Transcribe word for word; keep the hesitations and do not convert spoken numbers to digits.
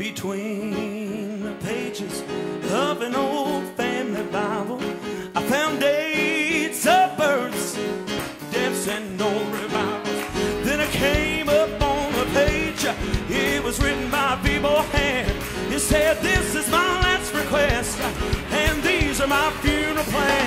between the pages of an old family Bible. I found dates of births, deaths, and old revivals. Then I came up on a page, it was written by Bebo Hand. It said, "This is my last request, and these are my funeral plans."